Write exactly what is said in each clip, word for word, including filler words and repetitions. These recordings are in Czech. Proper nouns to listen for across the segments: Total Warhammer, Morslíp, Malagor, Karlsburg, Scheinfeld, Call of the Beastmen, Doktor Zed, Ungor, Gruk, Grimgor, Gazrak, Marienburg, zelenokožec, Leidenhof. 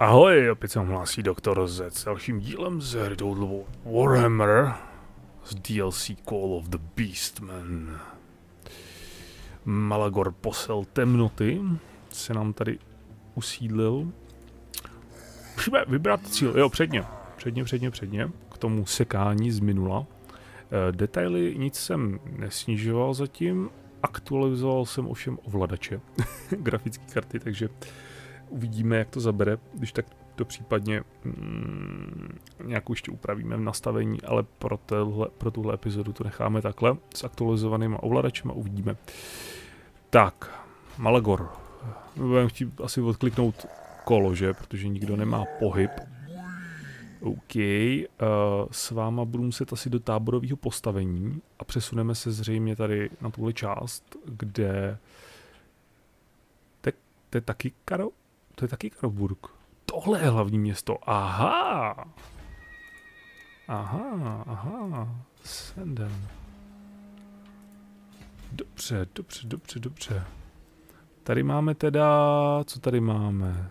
Ahoj, opět se hlásí Doktor Zed s dalším dílem z hry Total Warhammer z D L C Call of the Beastmen. Malagor, posel temnoty, se nám tady usídlil. Musíme vybrat cíl, jo, předně, předně, předně, předně, k tomu sekání z minula. Detaily nic jsem nesnižoval zatím, aktualizoval jsem ovšem ovladače, grafické karty, takže uvidíme, jak to zabere, když tak to případně mm, nějakou ještě upravíme v nastavení, ale pro, téhle, pro tuhle epizodu to necháme takhle, s aktualizovanýma ovladačema uvidíme. Tak, Malagor, budeme chtít asi odkliknout kolo, že, protože nikdo nemá pohyb. OK, s váma budu muset asi do táborového postavení a přesuneme se zřejmě tady na tuhle část, kde... To je taky Karo... To je taky Karlsburg. Tohle je hlavní město. Aha! Aha, aha. Senden. Dobře, dobře, dobře, dobře. Tady máme teda... Co tady máme?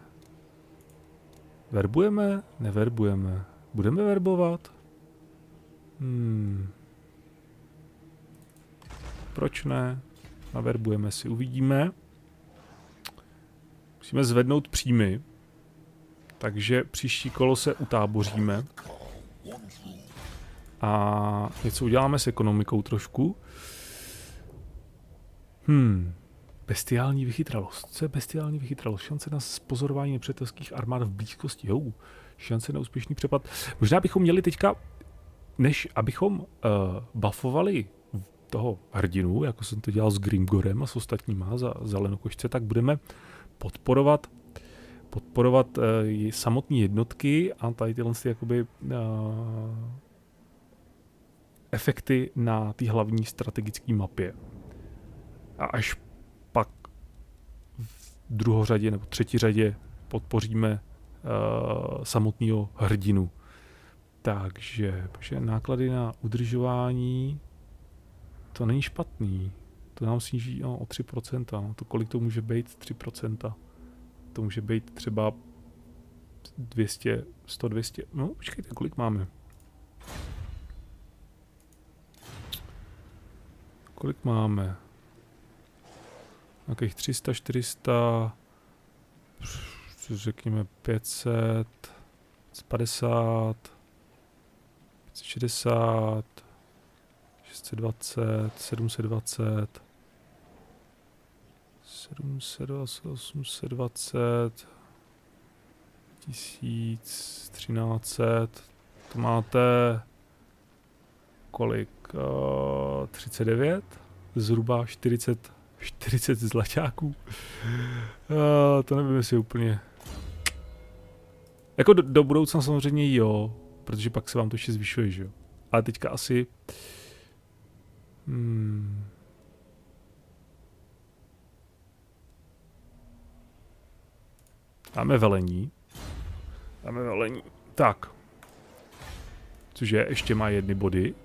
Verbujeme? Neverbujeme. Budeme verbovat? Hmm. Proč ne? Naverbujeme si, uvidíme. Musíme zvednout příjmy, takže příští kolo se utáboříme a něco uděláme s ekonomikou trošku. Hmm, bestiální vychytralost. Co je bestiální vychytralost? Šance na pozorování nepřátelských armád v blízkosti. Jo, šance na úspěšný přepad. Možná bychom měli teďka, než abychom uh, buffovali toho hrdinu, jako jsem to dělal s Grimgorem a s ostatníma za zelenokošce, tak budeme podporovat, podporovat uh, samotné jednotky a tady tyhle jakoby, uh, efekty na té hlavní strategické mapě. A až pak v druhořadě nebo třetí řadě podpoříme uh, samotného hrdinu. Takže náklady na udržování, to není špatný. To nám sníží no, o tři procenta. No, to kolik to může být? tři procenta. To může být třeba dvě stě, sto, dvě stě. No, počkejte, kolik máme? Kolik máme? Nějakých tři sta, čtyři sta, řekněme pět set, padesát, šedesát. sedm set dvacet, sedm set dvacet, sedm set dvacet, osm set dvacet, tisíc, třináct set, to máte kolik, uh, třicet devět, zhruba čtyřicet, čtyřicet zlaťáků, uh, to nevím jestli úplně, jako do, do budoucna samozřejmě jo, protože pak se vám to ještě zvyšuje, že jo, ale teďka asi Hmm. Dáme velení. Dáme velení. Tak. Cože, ještě má jedny body.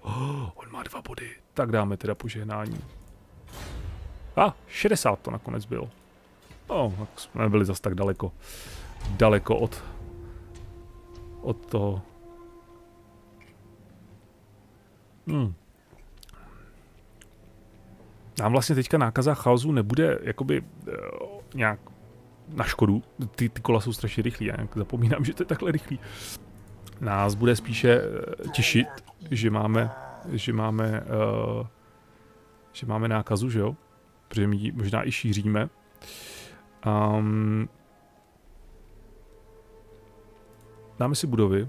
Oh, on má dva body. Tak dáme teda požehnání. A, ah, šedesát to nakonec bylo. Oh, tak jsme byli zas tak daleko. Daleko od... Od toho. Hmm. Nám vlastně teďka nákaza chaosu nebude jakoby uh, nějak na škodu. Ty, ty kola jsou strašně rychlí, já nějak zapomínám, že to je takhle rychlý. Nás bude spíše uh, těšit, že máme, že máme, uh, že máme nákazu, že jo? Protože my ji možná i šíříme. Um, dáme si budovy.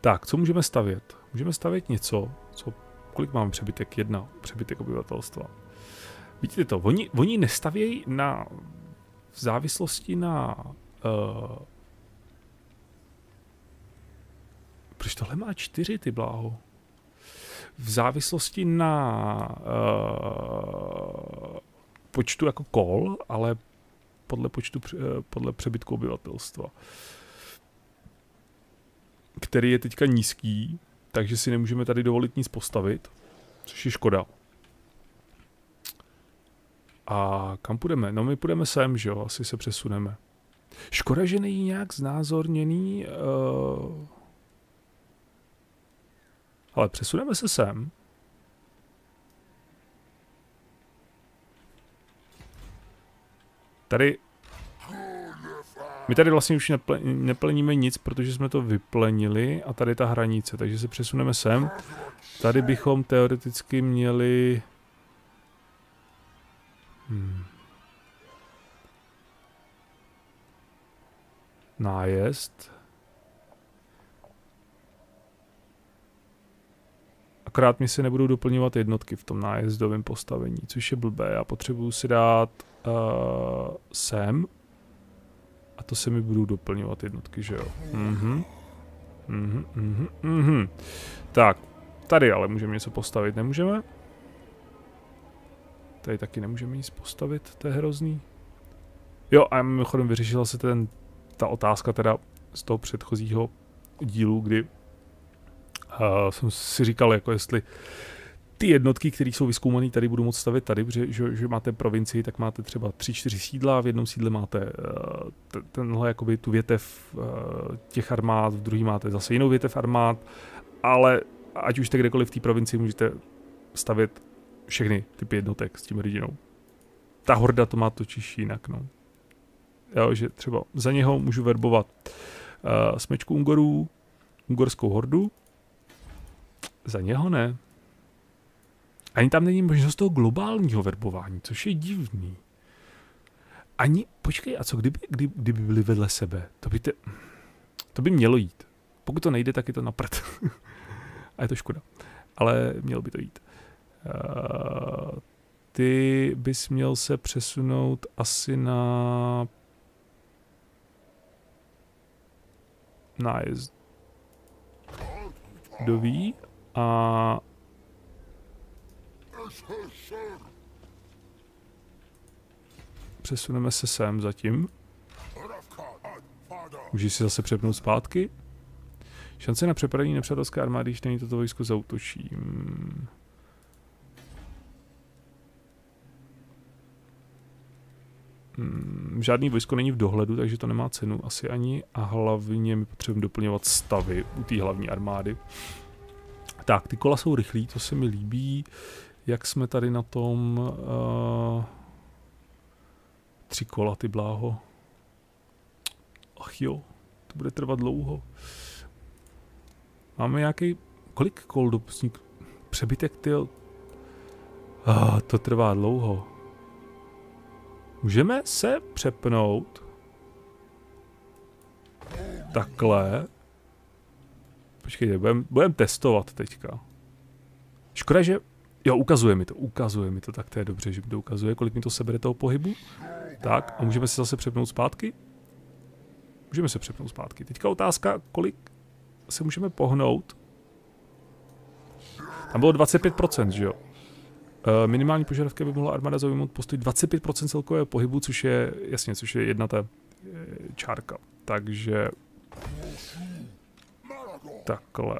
Tak, co můžeme stavět? Můžeme stavět něco, co... Kolik máme přebytek? Jedna. Přebytek obyvatelstva. Vidíte to, oni, oni nestavějí na, v závislosti na... Uh, proč tohle má čtyři, ty bláho? V závislosti na uh, počtu jako kol, ale podle, počtu, uh, podle přebytku obyvatelstva. Který je teďka nízký. Takže si nemůžeme tady dovolit nic postavit, což je škoda. A kam půjdeme? No my půjdeme sem, že jo, asi se přesuneme. Škoda, že není nějak znázorněný. Uh... Ale přesuneme se sem. Tady... My tady vlastně už nepl neplníme nic, protože jsme to vyplenili a tady ta hranice, takže se přesuneme sem. Tady bychom teoreticky měli... Hmm. Nájezd. Akorát mi se nebudou doplňovat jednotky v tom nájezdovém postavení, což je blbé. Já potřebuju si dát uh, sem. A to se mi budou doplňovat jednotky, že jo? Mhm. Mhm, mhm, mhm. Tak, tady ale můžeme něco postavit, nemůžeme? Tady taky nemůžeme nic postavit, to je hrozný. Jo, a mimochodem vyřešila se ten, ta otázka teda z toho předchozího dílu, kdy uh, jsem si říkal, jako jestli ty jednotky, které jsou vyzkoumané, tady budu moct stavit tady, protože že, že máte provincii, tak máte třeba tři čtyři sídla, v jednom sídle máte uh, tenhle, jakoby tu větev uh, těch armád, v druhý máte zase jinou větev armád, ale ať už jste kdekoliv v té provincii, můžete stavit všechny typy jednotek s tím hrdinou. Ta horda to má totiž jinak, no. Jo, že třeba za něho můžu verbovat uh, smečku Ungorů, ungorskou hordu, za něho ne. Ani tam není možnost toho globálního verbování, což je divný. Ani, počkej, a co kdyby, kdy, kdyby byli vedle sebe? To by, te, to by mělo jít. Pokud to nejde, tak je to na prd. A je to škoda. Ale mělo by to jít. Uh, ty bys měl se přesunout asi na nájezdový a přesuneme se sem zatím. Můžeš si zase přepnout zpátky. Šance na přepadení nepřátelské armády, když není toto vojsko zaútočí. Hmm, žádný vojsko není v dohledu, takže to nemá cenu asi ani. A hlavně my potřebujeme doplňovat stavy u té hlavní armády. Tak, ty kola jsou rychlí, to se mi líbí. Jak jsme tady na tom... Uh, tři kola, ty bláho. Ach jo, to bude trvat dlouho. Máme nějaký... Kolik kol dopustník? Přebytek, ty... Ah, to trvá dlouho. Můžeme se přepnout. Takhle. Počkejte, budeme budem testovat teďka. Škoda, že... Jo, ukazuje mi to, ukazuje mi to, tak to je dobře, že mi to ukazuje, kolik mi to sebere toho pohybu. Tak, a můžeme se zase přepnout zpátky? Můžeme se přepnout zpátky. Teďka otázka, kolik se můžeme pohnout? Tam bylo dvacet pět procent, že jo? Minimální požadavky by mohla armáda zaujmout postoj dvacet pět procent celkového pohybu, což je, jasně, což je jedna ta čárka. Takže... Takhle.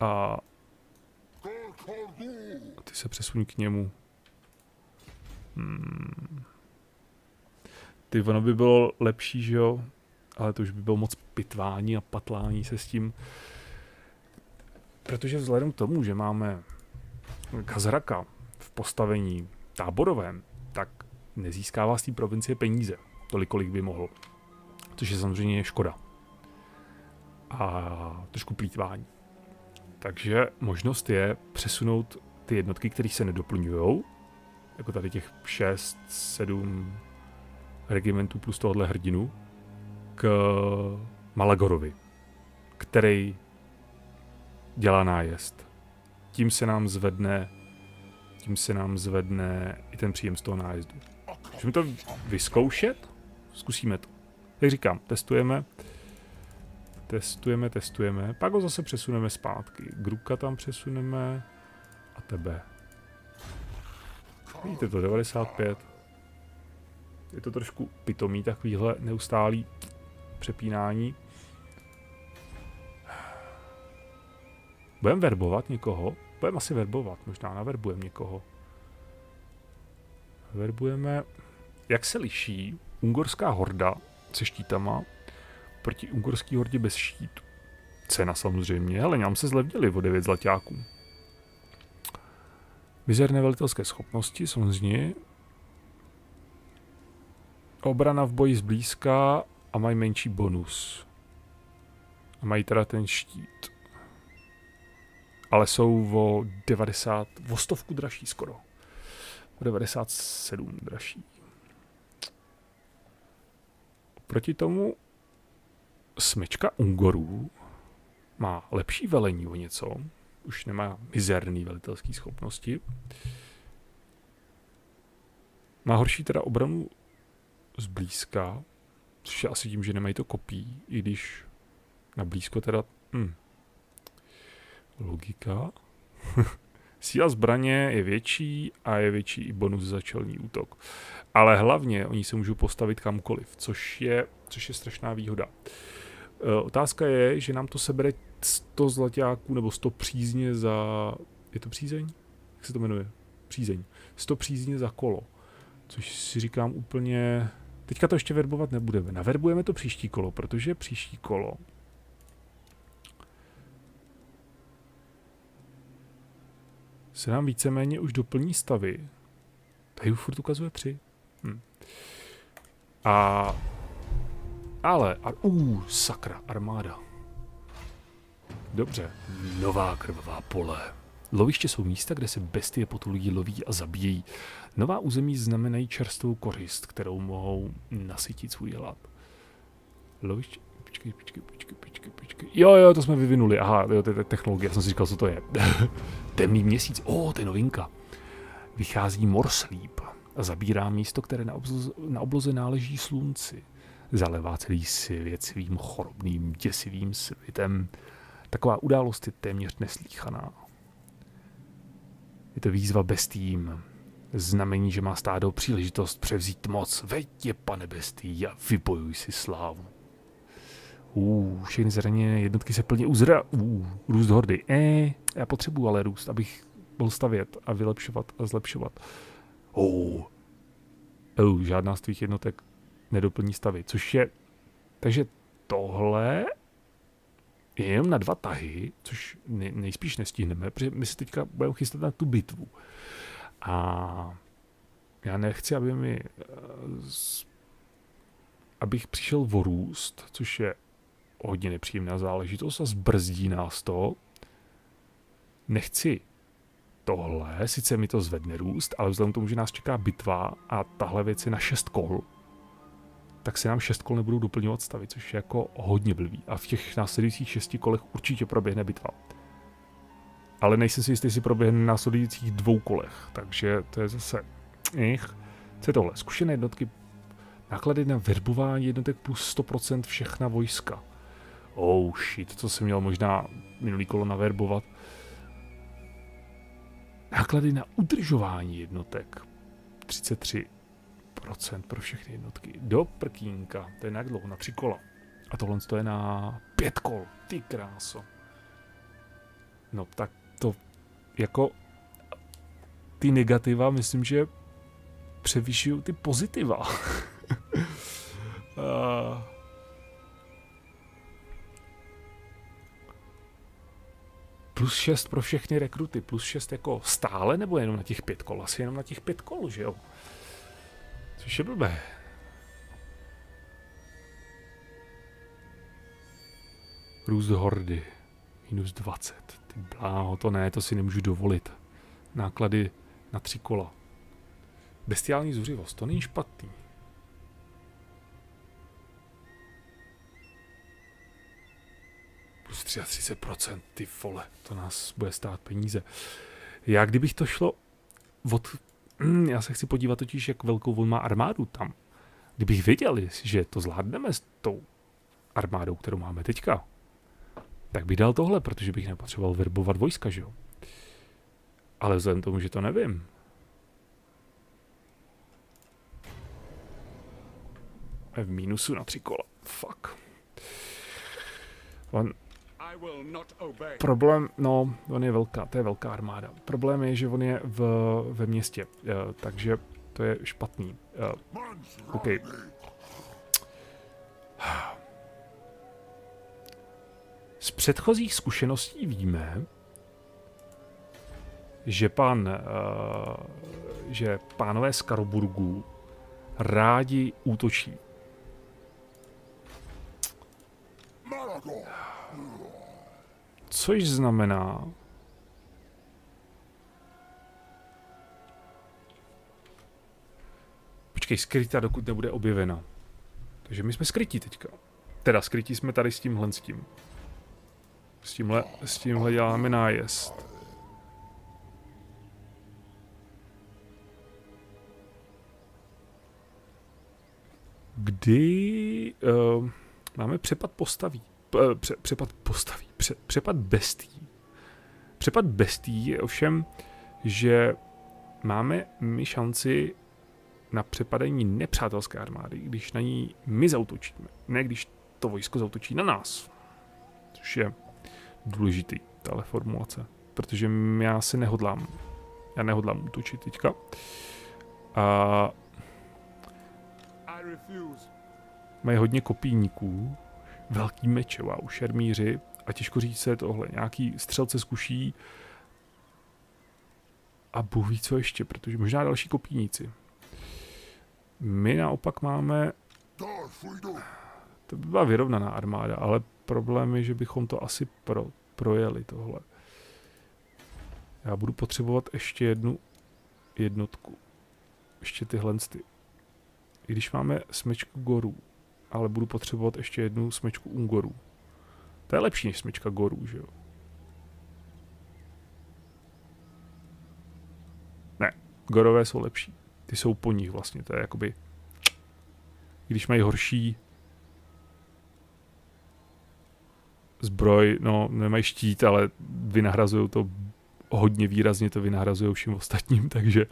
A... Ty se přesuň k němu. Hmm. Ty, ono by bylo lepší, že jo? Ale to už by bylo moc pitvání a patlání se s tím. Protože vzhledem k tomu, že máme Gazraka v postavení táborovém, tak nezískává z té provincie peníze. Tolik, kolik by mohl. Což je samozřejmě škoda. A trošku plýtvání. Takže možnost je přesunout ty jednotky, které se nedoplňují, jako tady těch šest sedm regimentů plus tohohle hrdinu, k Malagorovi, který dělá nájezd. Tím se nám zvedne, tím se nám zvedne i ten příjem z toho nájezdu. Můžeme to vyzkoušet? Zkusíme to. Jak říkám, testujeme. Testujeme, testujeme, pak ho zase přesuneme zpátky. Gruka tam přesuneme a tebe. Vidíte to, devadesát pět. Je to trošku pitomý, takovýhle neustálý přepínání. Budeme verbovat někoho? Budeme asi verbovat, možná naverbujeme někoho. Verbujeme. Jak se liší ungorská horda se štítama proti ungorský hordě bez štítu? Cena samozřejmě, ale nám se zlevnili o devět zlatáků. Mizerné velitelské schopnosti, samozřejmě. Obrana v boji zblízka a mají menší bonus. A mají teda ten štít. Ale jsou o devadesát, o stovku dražší skoro. O devadesát sedm dražší. Proti tomu smyčka Ungorů má lepší velení o něco. Už nemá mizerný velitelský schopnosti. Má horší teda obranu zblízka, což je asi tím, že nemají to kopí, i když na blízko teda... Hm. Logika. Síla zbraně je větší a je větší i bonus za čelní útok. Ale hlavně oni se můžou postavit kamkoliv, což je, což je strašná výhoda. E, otázka je, že nám to sebere sto zlatáků nebo sto přízně za... Je to přízeň? Jak se to jmenuje? Přízeň. sto přízně za kolo. Což si říkám úplně... Teďka to ještě verbovat nebudeme. Naverbujeme to příští kolo, protože příští kolo... se nám víceméně už doplní stavy. Tady už furt ukazuje tři. Hm. A... Ale... A, uh, sakra, armáda. Dobře. Nová krvavá pole. Loviště jsou místa, kde se bestie potulují, loví a zabíjí. Nová území znamenají čerstvou kořist, kterou mohou nasytit svůj hlad. Loviště... Počkej, počkej, počkej, počkej, počkej. Jo, jo, to jsme vyvinuli. Aha, jo, to je technologie, já jsem si říkal, co to je. Temný měsíc, o, to je novinka. Vychází morslíp a zabírá místo, které na obloze, na obloze náleží slunci. Zalevá celý svět svým chorobným, děsivým světem. Taková událost je téměř neslíchaná. Je to výzva bestím. Znamení, že má stádo příležitost převzít moc. Veď je, pane bestí, a vybojuj si slávu. Uuu, všechny zraněné jednotky se plně uzra... Uuu, růst hordy. Eee, já potřebuji ale růst, abych mohl stavět a vylepšovat a zlepšovat. Uuu. Uuu, žádná z tvých jednotek nedoplní stavy, což je... Takže tohle... je jenom na dva tahy, což nej, nejspíš nestihneme, protože my se teďka budeme chystat na tu bitvu. A... já nechci, aby mi... abych přišel o růst, což je hodně nepříjemná záležitost a zbrzdí nás to. Nechci tohle, sice mi to zvedne růst, ale vzhledem k tomu, že nás čeká bitva a tahle věc je na šest kol, tak se nám šest kol nebudou doplňovat stavy, což je jako hodně blbý. A v těch následujících šesti kolech určitě proběhne bitva. Ale nejsem si jistý, jestli proběhne na následujících dvou kolech, takže to je zase... Ich. Co je tohle? Zkušené jednotky... Náklady na verbování jednotek plus sto procent všechna vojska. Oh shit, co jsem měl možná minulý kolo naverbovat. Náklady na udržování jednotek. třicet tři procent pro všechny jednotky. Do prkínka, to je na dlouho, na tři kola. A tohle je na pět kol, ty kráso. No tak to jako ty negativa, myslím, že převyšují ty pozitiva. Uh. Plus šest pro všechny rekruty, plus šest jako stále, nebo jenom na těch pět kol? Asi jenom na těch pět kol, že jo? Což je blbé. Růst hordy. Minus dvacet. Ty bláho, to ne, to si nemůžu dovolit. Náklady na tři kola. Bestiální zuřivost, to není špatný. třicet tři procent, ty vole, to nás bude stát peníze. Já kdybych to šlo od... Já se chci podívat totiž, jak velkou on má armádu tam. Kdybych věděl, že to zvládneme s tou armádou, kterou máme teďka, tak bych dal tohle, protože bych nepotřeboval verbovat vojska, že jo? Ale vzhledem tomu, že to nevím. Je v mínusu na tři kola. Fuck. On... Problém, no, on je velká, to je velká armáda. Problém je, že on je v, ve městě, e, takže To je špatný. Uh, OK. Z předchozích zkušeností víme, že pan, uh, že pánové z Karlsburgu rádi útočí. Což znamená, počkej, skrytá, dokud nebude objevena. Takže my jsme skrytí teďka. Teda skrytí jsme tady s tímhle s tím. S tímhle, s tímhle děláme nájezd. Kdy uh, máme přepad postaví. Pře, přepad postaví. Pře, přepad bestí. Přepad bestí je ovšem, že máme my šanci na přepadení nepřátelské armády, když na ní my zautočíme. Ne když to vojsko zautočí na nás. Což je důležitý, tahle formulace. Protože já se nehodlám. Já nehodlám útočit teďka. A mají hodně kopíníků, velký meče, wow, šermíři a těžko říct se tohle, nějaký střelce zkuší a Bůh ví co ještě, protože možná další kopíníci. My naopak máme, to by byla vyrovnaná armáda, ale problém je, že bychom to asi pro, projeli tohle. Já budu potřebovat ještě jednu jednotku, ještě tyhle ty. I když máme smečku gorů, ale budu potřebovat ještě jednu smečku ungorů. To je lepší než smečka gorů, že jo? Ne, gorové jsou lepší. Ty jsou po nich vlastně, to je jakoby... Když mají horší... Zbroj, no nemají štít, ale vynahrazují to hodně výrazně, to vynahrazují všem ostatním, takže...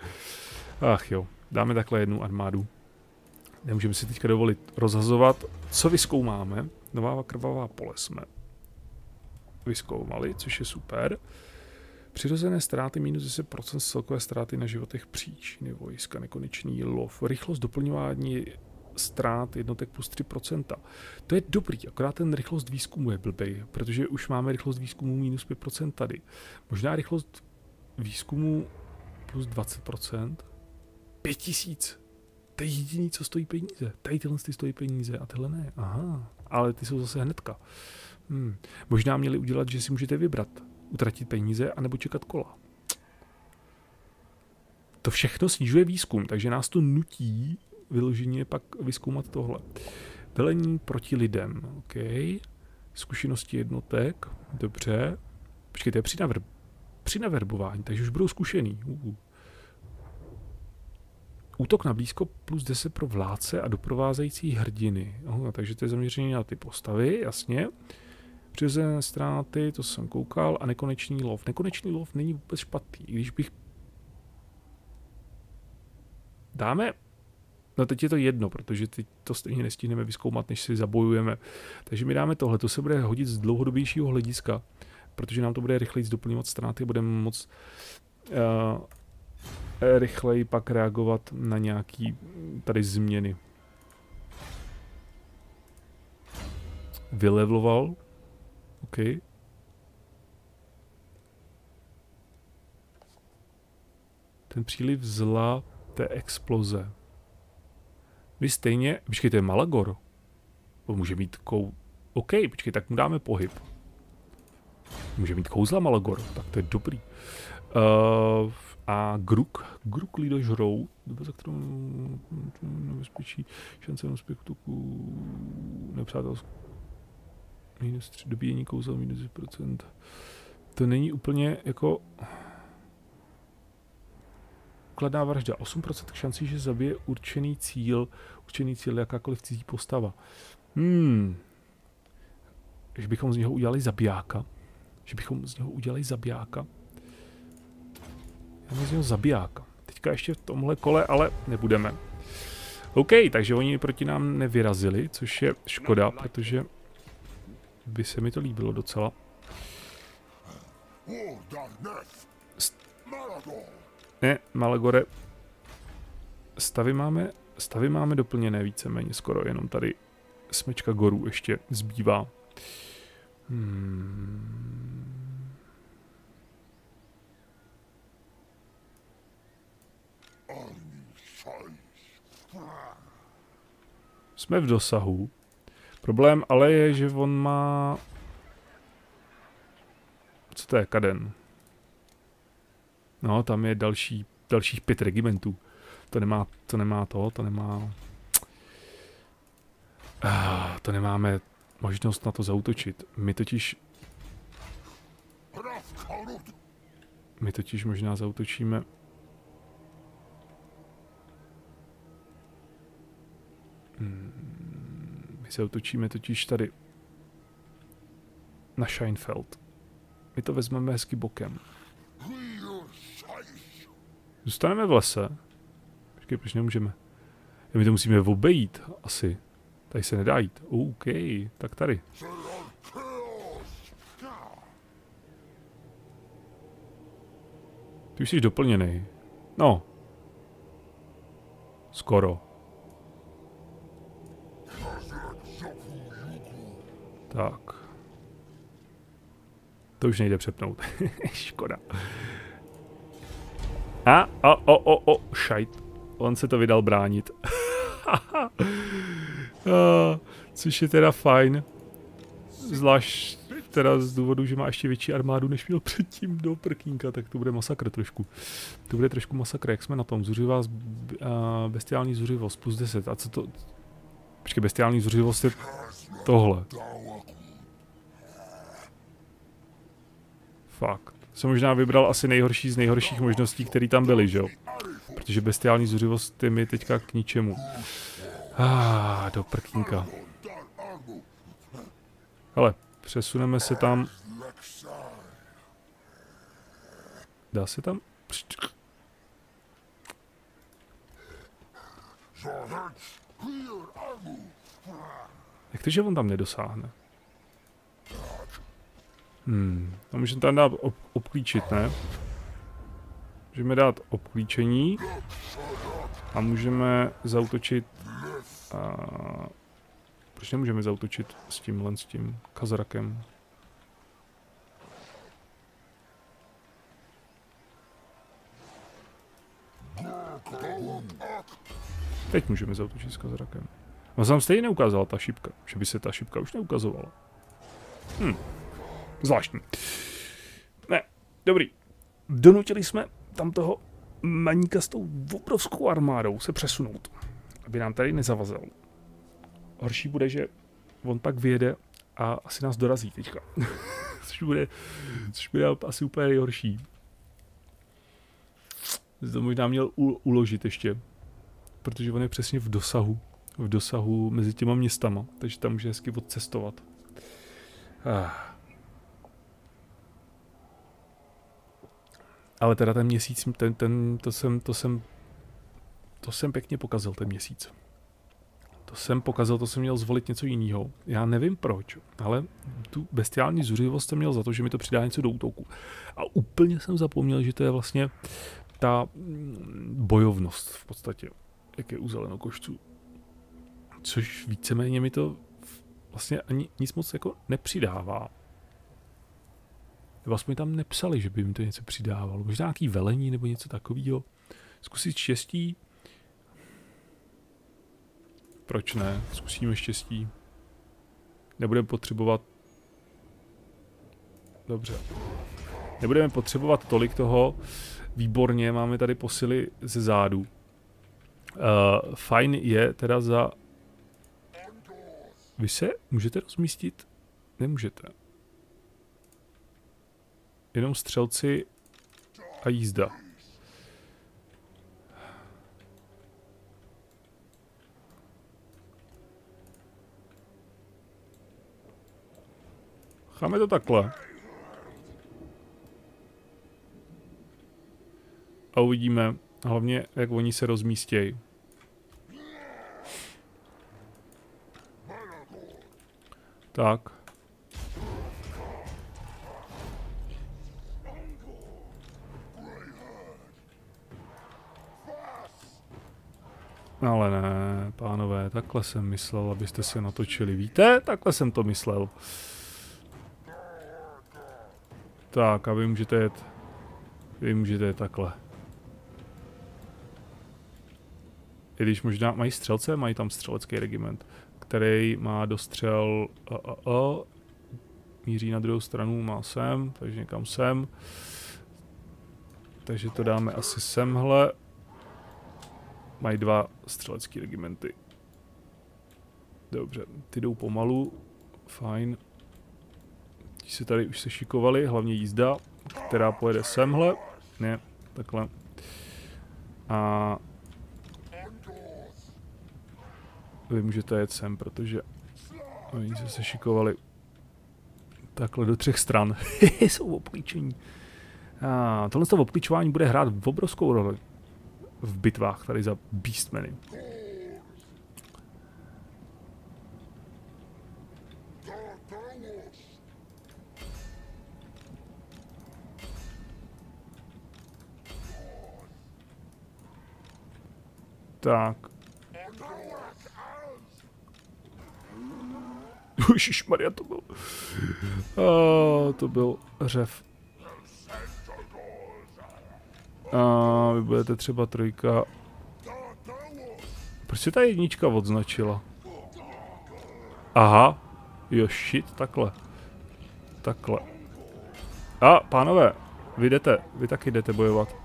Ach jo, dáme takhle jednu armádu. Nemůžeme si teďka dovolit rozhazovat. Co vyzkoumáme? Nová krvavá pole jsme vyzkoumali, což je super. Přirozené ztráty minus deset procent celkové ztráty na životech příčiny vojska, nekonečný lov. Rychlost doplňování ztrát jednotek plus tři procenta. To je dobrý, akorát ten rychlost výzkumu je blbej, protože už máme rychlost výzkumu minus pět procent tady. Možná rychlost výzkumu plus dvacet procent. pět tisíc. To je jediný, co stojí peníze. Tady tyhle ty stojí peníze a tyhle ne. Aha, ale ty jsou zase hnedka. Hmm. Možná měli udělat, že si můžete vybrat. Utratit peníze anebo čekat kola. To všechno snižuje výzkum, takže nás to nutí vyloženě pak vyzkoumat tohle. Velení proti lidem. OK. Zkušenosti jednotek. Dobře. Počkejte, při, naver při naverbování, takže už budou zkušený. Uh. Útok na blízko plus deset pro vládce a doprovázející hrdiny. Aha, takže to je zaměření na ty postavy, jasně. Přirozené ztráty, to jsem koukal, a nekonečný lov. Nekonečný lov není vůbec špatný, i když bych... Dáme... No teď je to jedno, protože teď to stejně nestihneme vyzkoumat, než si zabojujeme. Takže mi dáme tohle, to se bude hodit z dlouhodobějšího hlediska, protože nám to bude rychleji doplňovat ztráty a budeme moc... Uh, rychleji pak reagovat na nějaký tady změny. Vylevloval. OK. Ten příliv zla té exploze. Vy stejně... Počkej, to je Malagor. On může mít kou... OK, počkej, tak mu dáme pohyb. Může mít kouzla Malagor, tak to je dobrý. Uh, a gruk, gruk lidožrou, doba, za kterou nebezpečí šance na úspěch útoku nepřátelský minus tři, dobíjení kouzel minus deset procent. To není úplně jako kladná vražda, osm procent šancí, že zabije určený cíl, určený cíl jakákoliv cizí postava. Hmm. Že bychom z něho udělali zabijáka, že bychom z něho udělali zabijáka. Já mám z něho zabijáka. Teďka ještě v tomhle kole, ale nebudeme. OK, takže oni proti nám nevyrazili, což je škoda, protože by se mi to líbilo docela. St ne, Malagore. Stavy máme, stavy máme doplněné víceméně skoro, jenom tady smečka gorů ještě zbývá. Hmm. Jsme v dosahu. Problém ale je, že on má... Co to je? Kaden. No, tam je další, dalších pět regimentů. To nemá to, nemá to, to nemá... Ah, to nemáme možnost na to zaútočit. My totiž... My totiž možná zaútočíme... Hmm, my se otočíme totiž tady na Scheinfeld. My to vezmeme hezky bokem. Zůstaneme v lese. Počkej, proč nemůžeme? Ja, my to musíme obejít asi. Tady se nedá jít. OK, tak tady. Ty už jsi doplněný. No. Skoro. Tak. To už nejde přepnout. Škoda. A, o, o, o, o, šajt. On se to vydal bránit. a, což je teda fajn. Zvlášť teda z důvodu, že má ještě větší armádu, než měl předtím do prkínka, tak to bude masakr trošku. To bude trošku masakr, jak jsme na tom. Zuřivá, uh, bestiální zuřivost, plus deset. A co to... Počkej, bestiální zuřivost je tohle. Fakt. Jsem možná vybral asi nejhorší z nejhorších možností, které tam byly, že jo? Protože bestiální zuřivost je mi teďka k ničemu. Ah, do prkínka. Hele, přesuneme se tam. Dá se tam? Jak to, že on tam nedosáhne? Hmm, to můžeme tam dát ob obklíčit, ne? Můžeme dát obklíčení a můžeme zaútočit... A... Proč nemůžeme zaútočit s tímhle, s tím Gazrakem? Teď můžeme zaútočit s Gazrakem. No, tam stejně neukázala ta šipka, že by se ta šipka už neukazovala. Hm. Zvláštní. Ne, dobrý. Donutili jsme tam toho maníka s tou obrovskou armádou se přesunout, aby nám tady nezavazal. Horší bude, že on pak vyjede a asi nás dorazí teďka. což, bude, což bude asi úplně nejhorší. To možná měl u, uložit ještě, protože on je přesně v dosahu. V dosahu mezi těma městama, takže tam může hezky odcestovat. Ah. Ale teda ten měsíc, ten, ten, to jsem, to jsem, to jsem pěkně pokazil ten měsíc. To jsem pokazil, to jsem měl zvolit něco jiného. Já nevím proč, ale tu bestiální zuřivost jsem měl za to, že mi to přidá něco do útoku. A úplně jsem zapomněl, že to je vlastně ta bojovnost v podstatě, jak je u zelenokošců. Což víceméně mi to vlastně ani nic moc jako nepřidává. Vlastně mi tam nepsali, že by mi to něco přidávalo. Možná nějaký velení nebo něco takového. Zkusit štěstí. Proč ne? Zkusíme štěstí. Nebudeme potřebovat... Dobře. Nebudeme potřebovat tolik toho. Výborně, máme tady posily ze zádu. Uh, fajn je teda za... Vy se můžete rozmístit? Nemůžete. Jenom střelci a jízda. Cháme to takhle. A uvidíme hlavně, jak oni se rozmístějí. Tak. Pánové, takhle jsem myslel, abyste se natočili. Víte? Takhle jsem to myslel. Tak, a vy můžete jet. Vy můžete jet takhle. I když možná mají střelce, mají tam střelecký regiment, který má dostřel a, a, a, míří na druhou stranu, má sem, takže někam sem. Takže to dáme asi semhle. Mají dva střelecký regimenty. Dobře, ty jdou pomalu, fajn. Ti se tady už sešikovali, hlavně jízda, která pojede semhle. Ne, takhle. A vy můžete jet sem, protože oni se sešikovali takhle do třech stran. Jsou obklíčení. A tohle to obklíčování bude hrát v obrovskou roli v bitvách tady za Beastmeny. Tak. Ježišmarja, to byl. A, to byl řev. A vy budete třeba trojka. Proč se ta jednička odznačila? Aha. Jo, shit, takhle. Takhle. A, pánové, vy jdete, vy taky jdete bojovat.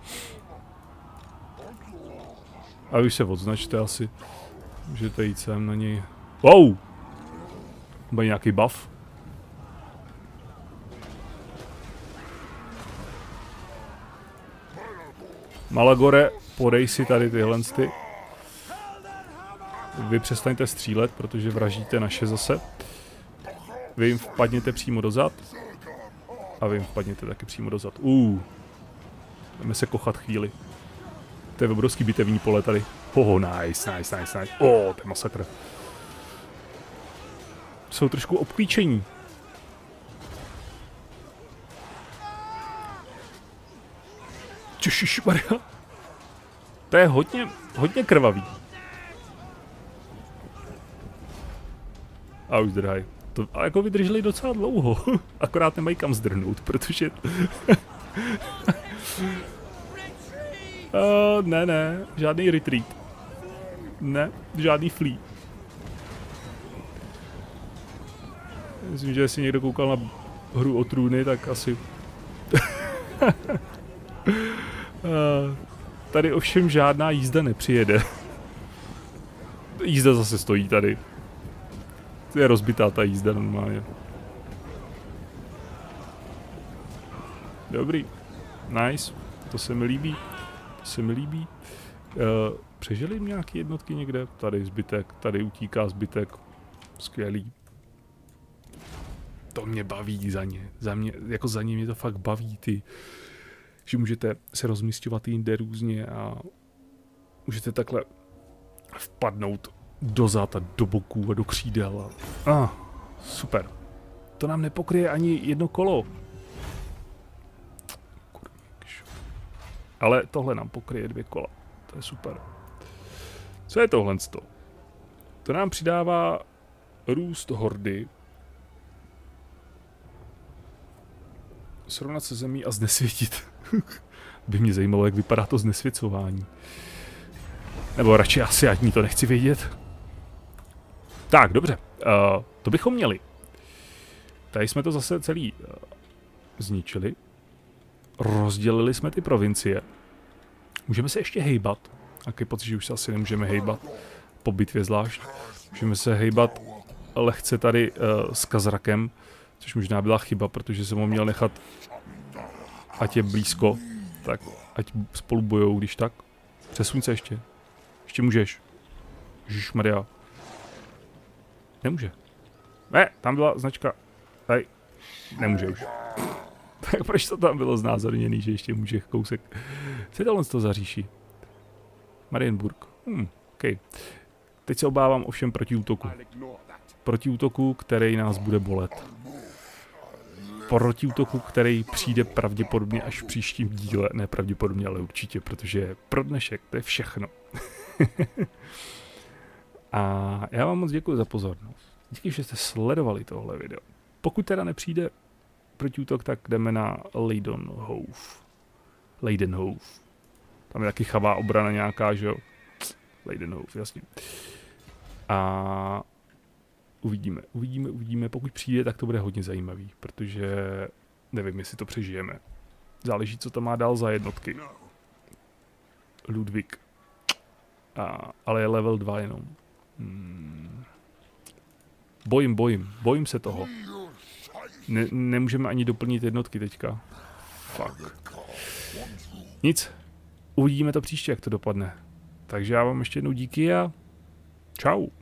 A vy se odznačte asi. Můžete jít sem na něj. Wow! Mají nějaký buff? Malagore, podej si tady tyhle ty. Vy přestaňte střílet, protože vražíte naše zase. Vy jim vpadněte přímo dozad. A vy jim vpadněte taky přímo dozad. Uuu. Jdeme se kochat chvíli. To je obrovský bitevní pole tady. Oho, nice, nice, nice, nice. Oh, to je masakr. Jsou trošku obklíčení. Češišmarja. To je hodně, hodně krvavý. A už zdrhají. To ale jako vydrželi docela dlouho. Akorát nemají kam zdrhnout, protože... Uh, ne, ne, žádný retreat. Ne, žádný flea. Myslím, že jestli někdo koukal na hru o trůny, tak asi... uh, tady ovšem žádná jízda nepřijede. Jízda zase stojí tady. Je rozbitá ta jízda normálně. Dobrý. Nice. To se mi líbí. se mi líbí. Uh, přežili jim nějaké jednotky někde? Tady zbytek, tady utíká zbytek. Skvělý. To mě baví za ně. Za mě, jako za ně mě to fakt baví, ty. Že můžete se rozmísťovat jinde různě a můžete takhle vpadnout do zad a do boků a do křídel. A... Ah, super. To nám nepokryje ani jedno kolo. Ale tohle nám pokryje dvě kola. To je super. Co je tohle? To nám přidává růst hordy. Srovnat se zemí a znesvětit. By mě zajímalo, jak vypadá to znesvěcování. Nebo radši asi ani to nechci vědět. Tak, dobře. Uh, to bychom měli. Tady jsme to zase celý uh, zničili. Rozdělili jsme ty provincie. Můžeme se ještě hejbat. Taky pocit, že už se asi nemůžeme hejbat. Po bitvě zvlášť. Můžeme se hejbat lehce tady uh, s Gazrakem. Což možná byla chyba, protože jsem ho měl nechat, ať je blízko. Tak ať spolu bojou, když tak. Přesuň se ještě. Ještě můžeš. Ježišmarja. Nemůže. Ne, tam byla značka. Tady. Nemůže už. Tak proč to tam bylo znázorněný, že ještě může kousek. Co je tohle z toho zaříší? Marienburg. Hm, okej. Okay. Teď se obávám ovšem proti útoku. Proti útoku, který nás bude bolet. Proti útoku, který přijde pravděpodobně až v příštím díle. Ne pravděpodobně, ale určitě, protože pro dnešek to je všechno. A já vám moc děkuji za pozornost. Díky, že jste sledovali tohle video. Pokud teda nepřijde protiútok, tak jdeme na Leidenhof. Leidenhof. Tam je taky chavá obrana nějaká, že jo? Leidenhof, jasně. A uvidíme, uvidíme, uvidíme. Pokud přijde, tak to bude hodně zajímavý, protože nevím, jestli to přežijeme. Záleží, co to má dál za jednotky. Ludvík. A, ale je level dva jenom. Hmm. Bojím, bojím. Bojím se toho. Ne, nemůžeme ani doplnit jednotky teďka. Fuck. Nic. Uvidíme to příště, jak to dopadne. Takže já vám ještě jednou díky a čau.